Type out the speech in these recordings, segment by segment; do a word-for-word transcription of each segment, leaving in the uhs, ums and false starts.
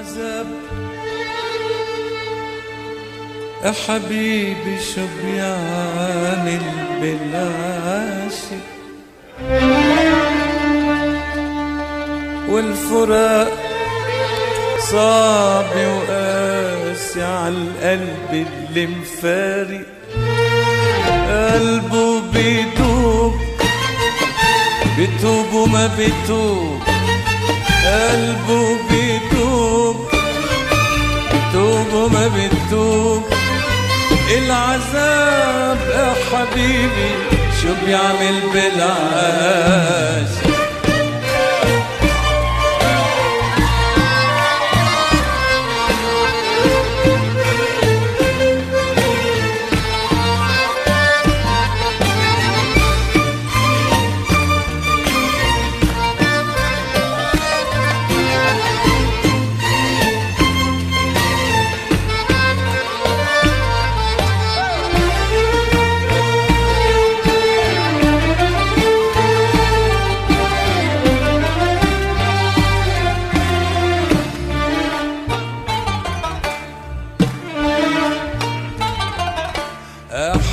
العذاب. يا حبيبي شبيان البلاشي والفراق صعب وقاسي عالقلب اللي مفارق قلبه بيتوب بيتوب وما بيتوب قلبه بيتوب بيتوب وما بيتوب العذاب. يا حبيبي شو بيعمل بالعاشق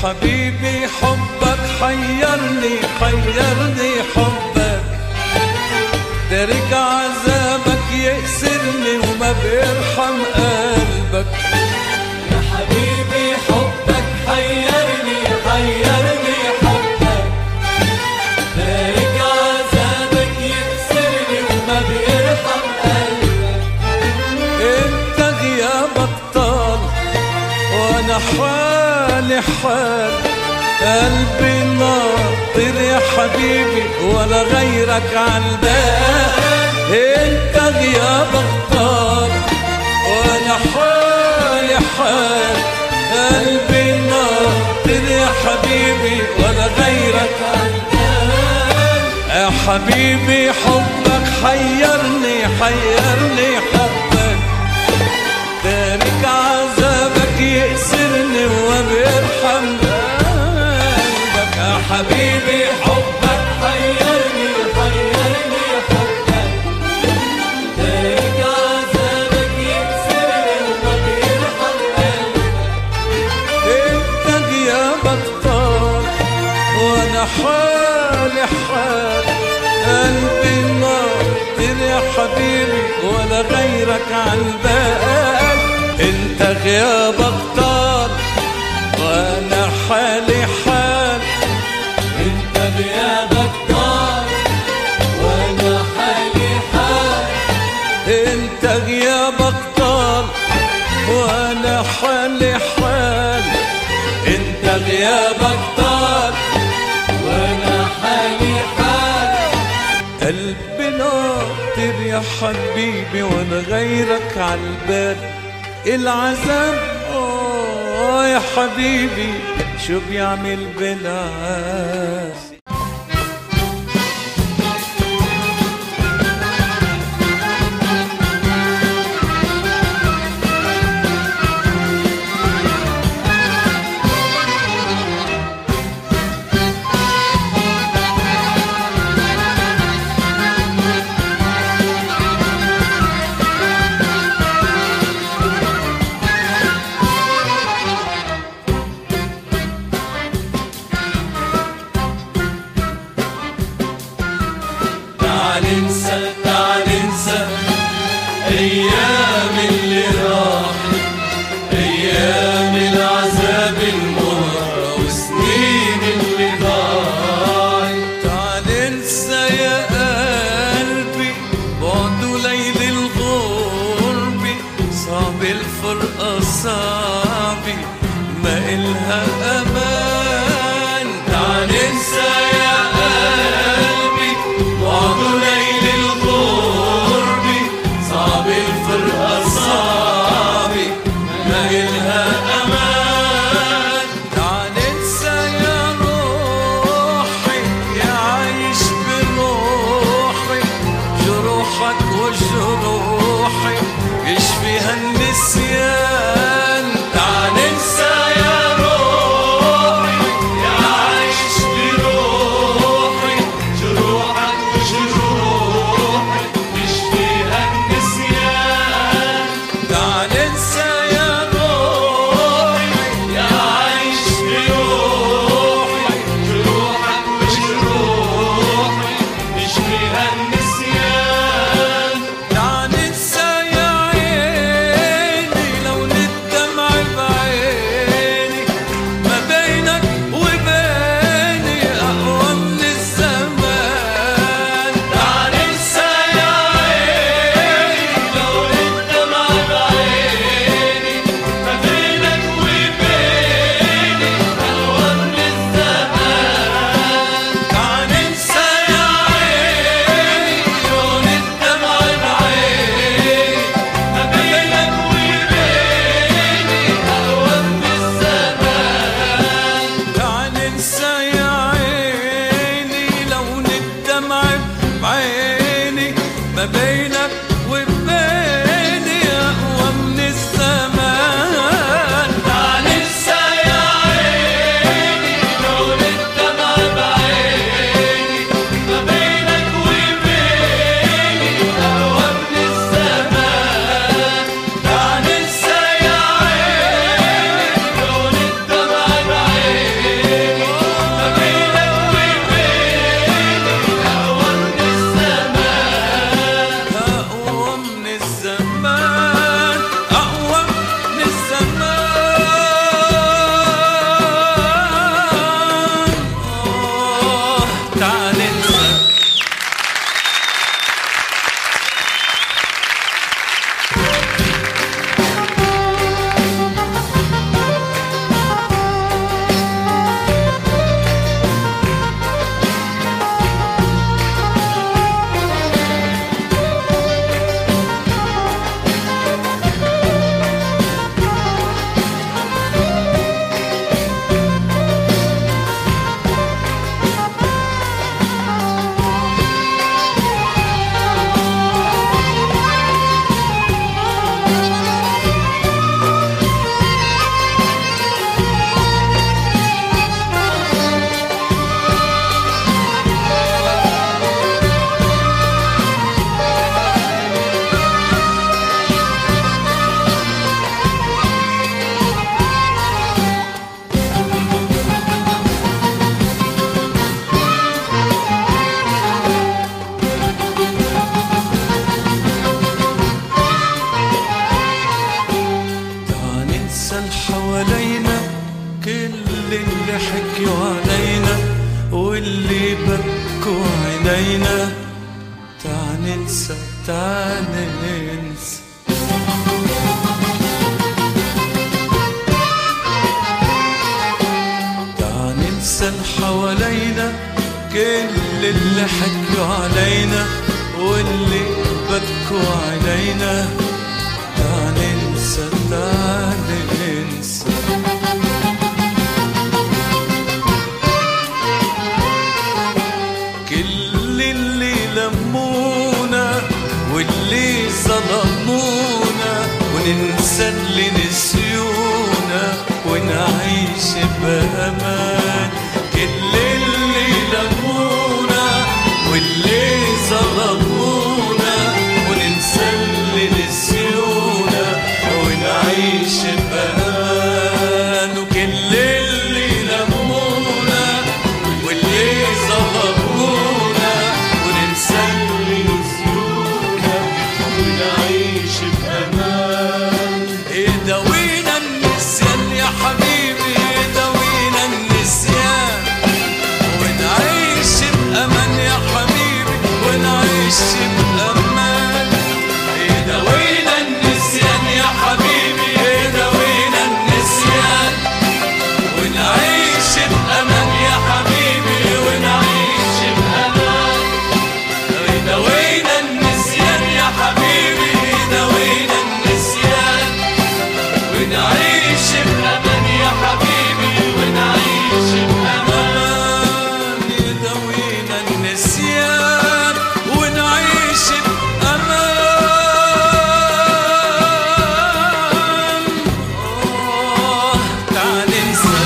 حبيبي حبك حيرني حيرني حبك ترجع عذابك يأسرني وما بيرحم قلبك. يا حبيبي حبك حيرني حيرني حبك ترجع عذابك يأسرني وما بيرحم قلبك. انت غيابك طال وانا حال حالي حال قلبي ناطر يا حبيبي ولا غيرك عالبال. انت غيابك طال وانا حالي حال قلبي ناطر يا حبيبي ولا غيرك عالبال. يا حبيبي حبك حيرني حيرني حبك تارك عذابك يأسرني وما بيرحم قلبك. يا حبيبي حبك حيرني حيرني حبك تارك عذابك يأسرني وما بيرحم قلبك. انت غيابك طال وانا حالي حال قلبي ناطر يا حبيبي ولا غيرك عالبال. انت غيابك طال وانا حالي حال انت غيابك طال وانا حالي حال انت غيابك طال وانا حالي حال انت غيابك طال وانا حالي حال قلبي ناطر يا حبيبي وانا غيرك عالبال. العذاب يا حبيبي شو بيعمل بالعاشق. حوالينا كل اللي حكوا علينا واللي بكوا علينا. تعال ننسى تعال ننسى كل اللي لمونا واللي ظلمونا، وننسى اللي نسيونا ونعيش بأمان. كل اللي لمونا واللي ظلمونا، وننسى اللي نسيونا ونعيش بأمان. وكل اللي لمونا واللي ظلمونا، وننسى اللي نسيونا ونعيش بأمان. اداوينا النسيان يا حبيبي، اداوينا النسيان ونعيش بأمان يا حبيبي، ونعيش بأمان. اداوينا النسيان يا حبيبي، اداوينا النسيان ونعيش بأمان يا حبيبي، ونعيش بأمان. اداوينا النسيان يا حبيبي، اداوينا النسيان ونعيش بأمان يا حبيبي، ونعيش بأمان. يدوينا النسيان ونعيش بأمان. آه، تعال ننسى.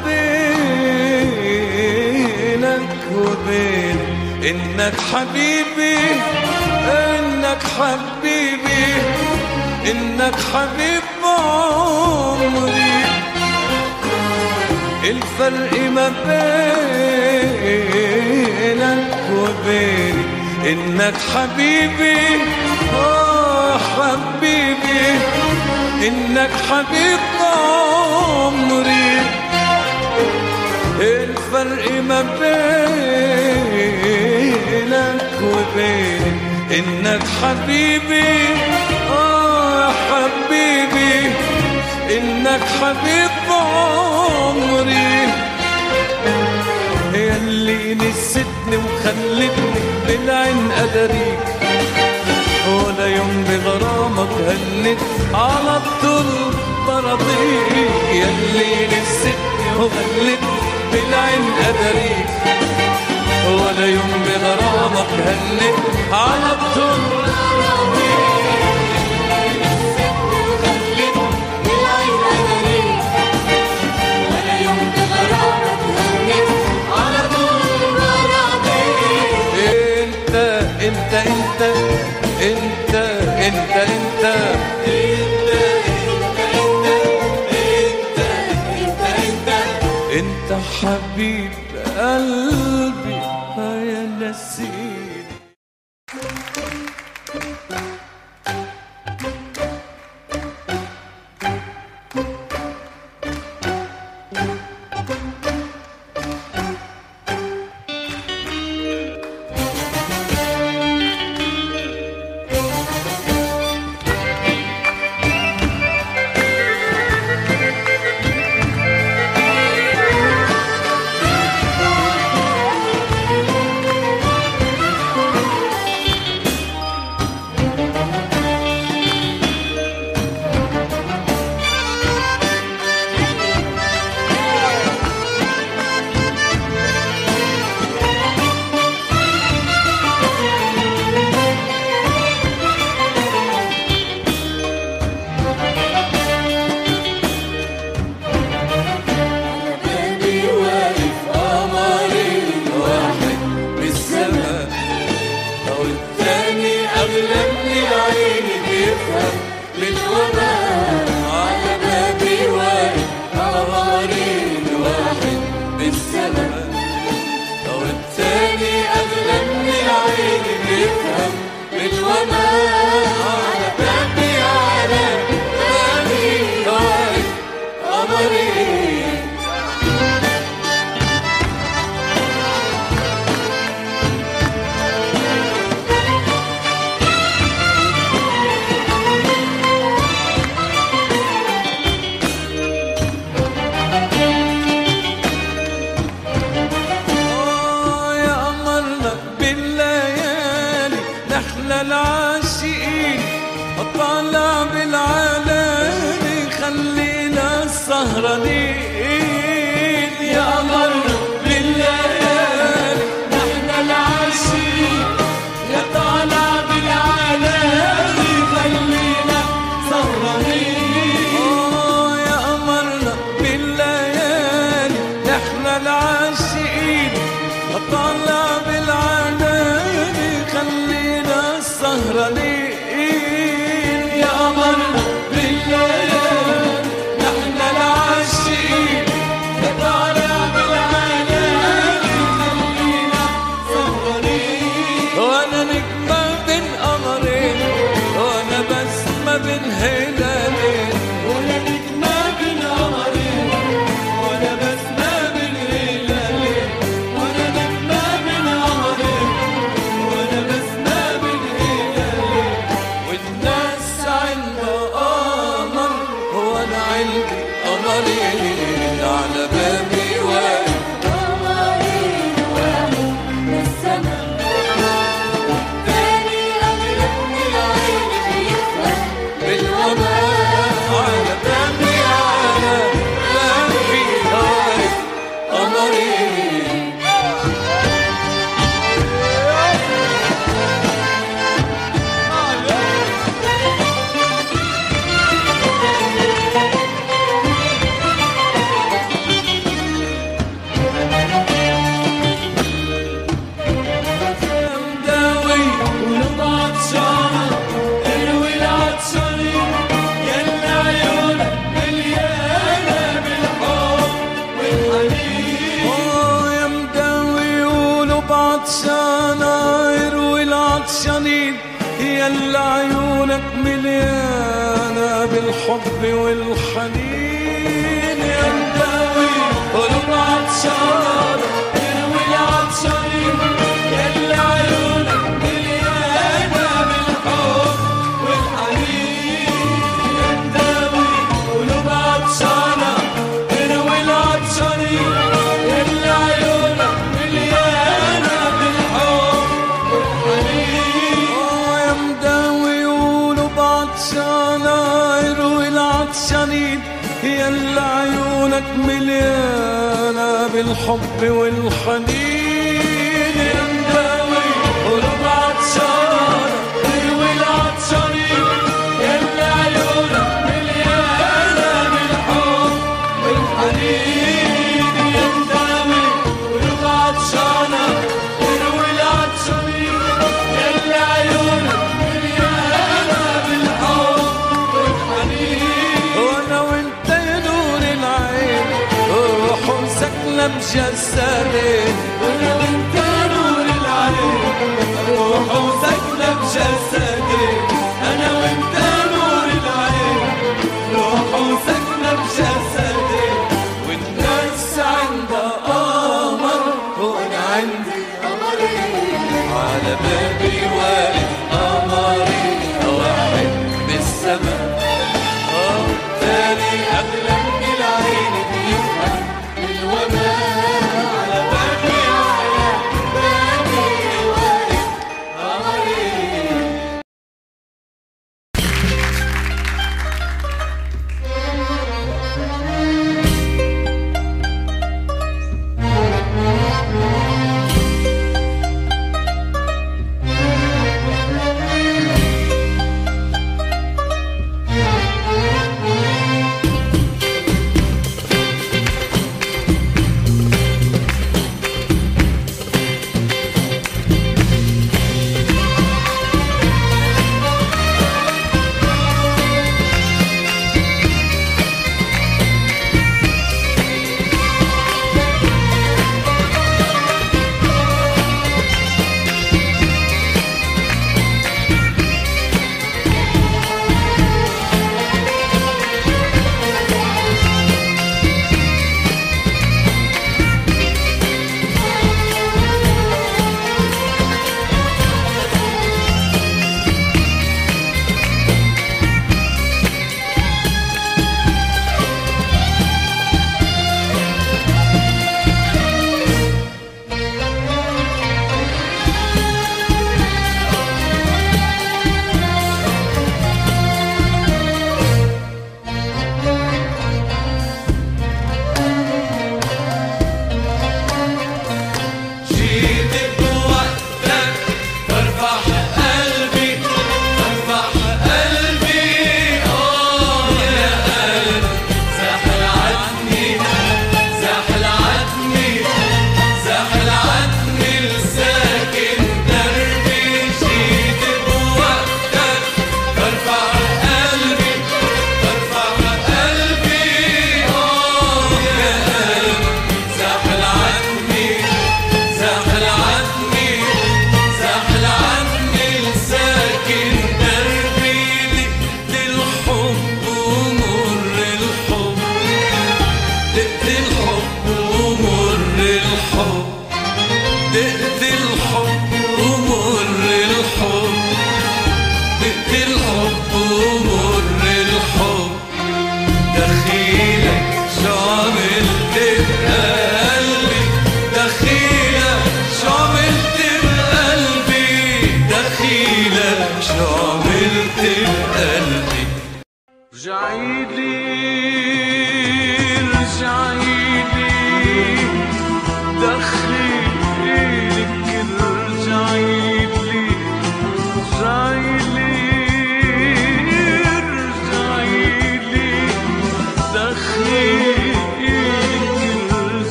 الفرق ما بينك وبين انك حبيبي، انك حبيبي، انك حبيب عمري. الفرق ما بينك وبين انك حبيبي، اه حبيبي، انك حبيب عمري. الفرق ما بينك وبين انك حبيبي، اه حبيبي، انك حبيب عمري. يلي نسيتني وخلتني بالعين قدريك، منك على الطول طردي، يلي نسيتني وغلت بالعين قدري، ولا يوم بغرامك هنك على الطول طردي، يلي نسيتني وغلت بالعين قدري، ولا يوم بغرامك هنك على طول طردي. انت انت انت انت انت انت انت حبيب قلبي يا نسيم. Sana قلبك مليانة بالحب والحنين، انت قلوب عطشانة تروي العطشانين، اللي عيونك مليانة بالحب والحنين، انت قلوب عطشانة تروي العطشانين، اللي عيونك مليانة بالحب والحنين، وانا وانت يا نور العين روحنا مجسدين، وانا وانت يا نور العين روحنا مجسدين، انا وانت يا نور العين روحنا مجسدين، والناس عندها قمر وانا عندي قمرين، على بابي واقف قمري واحد بالسما، تاني قبل ابني العين بيفهم الوباء، على بابي وعلى بابي واقف قمري.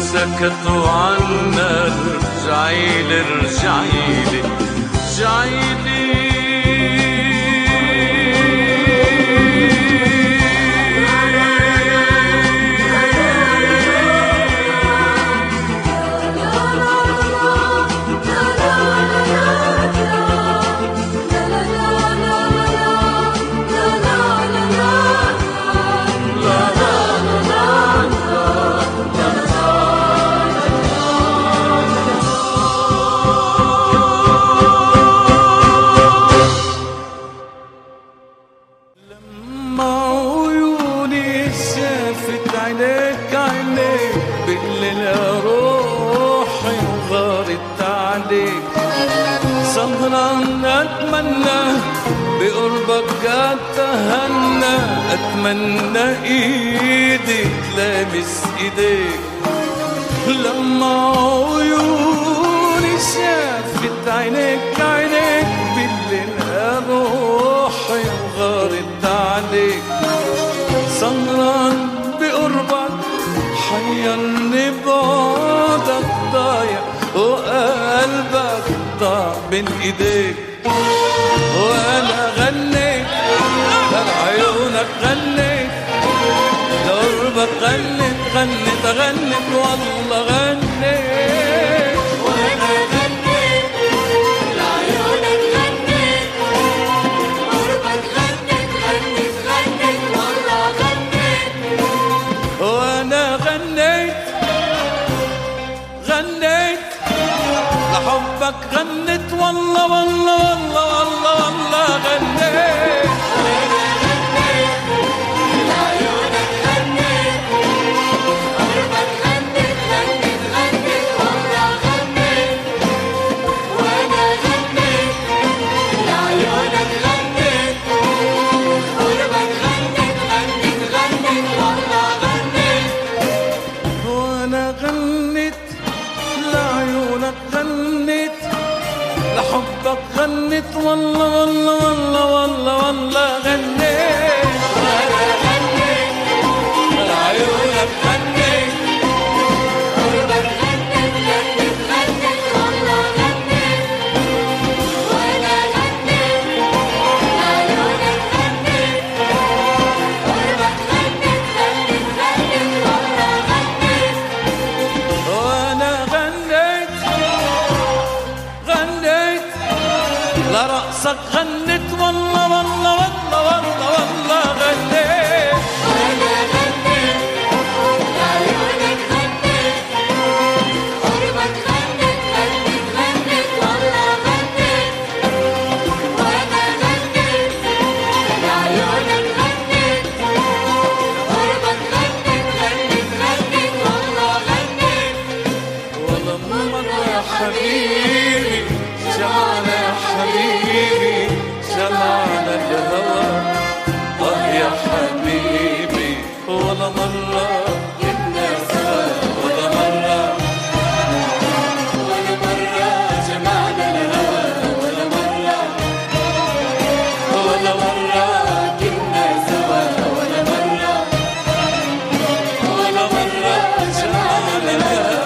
سكتوا عنا، ارجعي لي ارجعي لي ارجعي لي أتمنى بقربك قد تهنى، أتمنى إيدك لامس إيديك لما عيوني شافت عينيك، عينيك بالليل روحي وغارت عليك، سهران بقربك حيرني بعدك، ضايع وقلبك ضاع بين ايديك، وانا غنيت لعيونك، غنيت لقربك، غنيت غنيت غنيت والله غنيت، وانا غنيت لعيونك، غنيت لقربك، غنيت غنيت غنيت والله غنيت، وانا غنيت غنيت لحبك، غنيت والله والله والله والله والله غنيت، غنيت والله والله والله والله والله غنيت، وانا غنيت لعيونك، غنيت قربك، غنيت غنيت غنيت والله غنيت، وانا غنيت لعيونك، غنيت قربك، غنيت غنيت غنيت والله غنيت، وانا غنيت غنيت لرأسك، غنيت والله والله والله والله والله غنيت، وانا غنيت لعيونك، غنيت قربك، غنيت غنيت غنيت والله غنيت، وانا غنيت لعيونك، غنيت قربك، غنيت غنيت غنيت والله غنيت، ولما يا حبيبي جمعنا، يا حبيبي جمعنا الهوى، اه يا حبيبي ولا مرة جبنا سوا، ولا مرة ولا مرة جمعنا الهوى، ولا مرة ولا مرة جبنا سوا، ولا مرة ولا مرة جمعنا الهوى، ولا مرة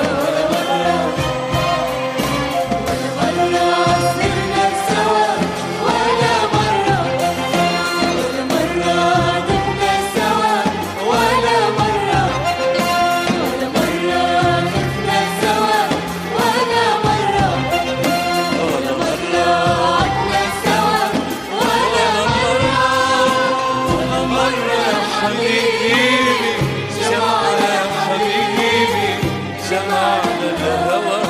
حبيبي جمعنا، حبيبي جمعنا الهوى،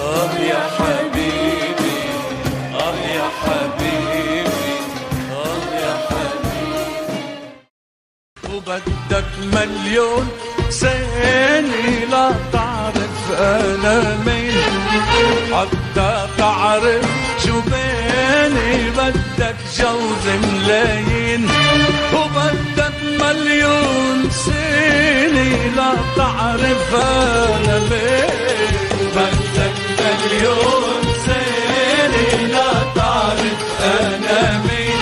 اه يا حبيبي، اه يا حبيبي، اه يا حبيبي، وبدك مليون ثاني لا تعرف انا مين، حتى تعرف شو باني بدك جوز ملايين، وبدك مليون سنة لا تعرف أنا مين، بدك مليون سنة لا تعرف أنا مين،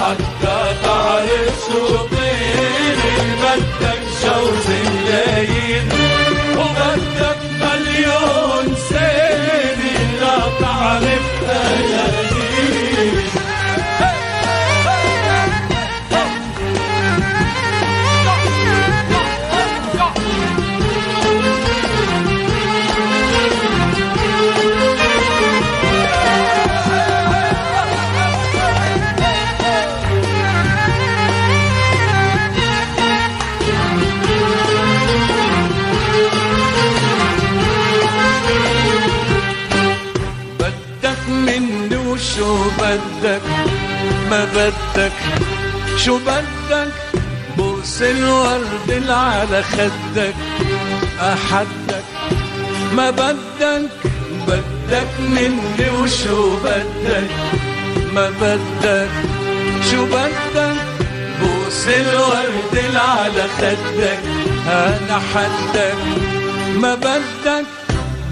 حتى تعرف شو بيني بدك جوز ملايين، وبدك مليون سنة لا تعرف أنا مين. شو بدك ما بدك، شو بدك بوس الورد على خدك، أحدك ما بدك، بدك مني وشو بدك ما بدك شو بدك بوس الورد على خدك انا حدك ما بدك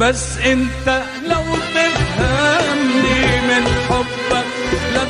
بس انت لو تفهمني من حبك لا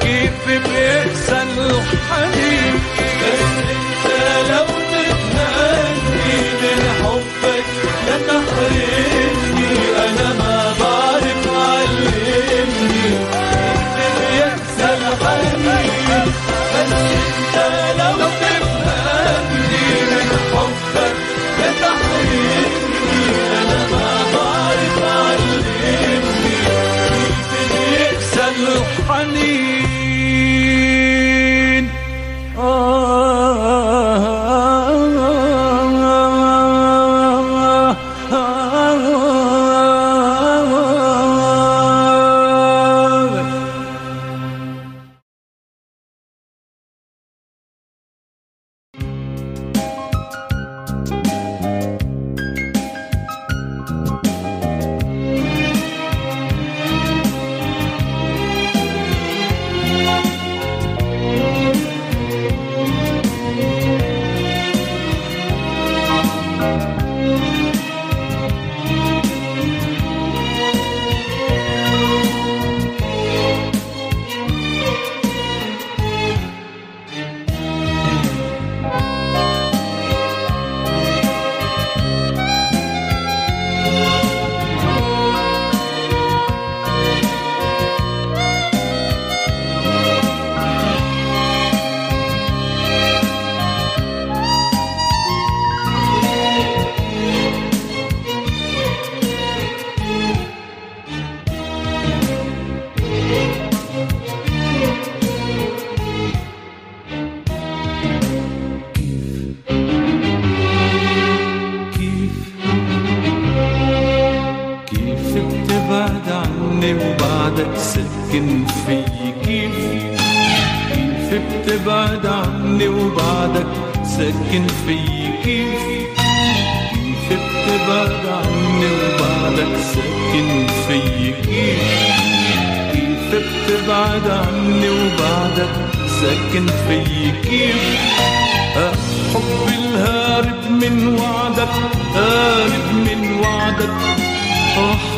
كيف بيأسى الحبيب بس انت لو تفهمني من حبك لا تحرمني انا ما بعرف علمني كيف بيأسى الحبيب بس انت لو تفهمني من حبك لا تحرمني انا ما بعرف علمني كيف بيأسى الحنين.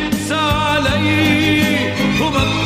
وبتقسى علي وبتقسى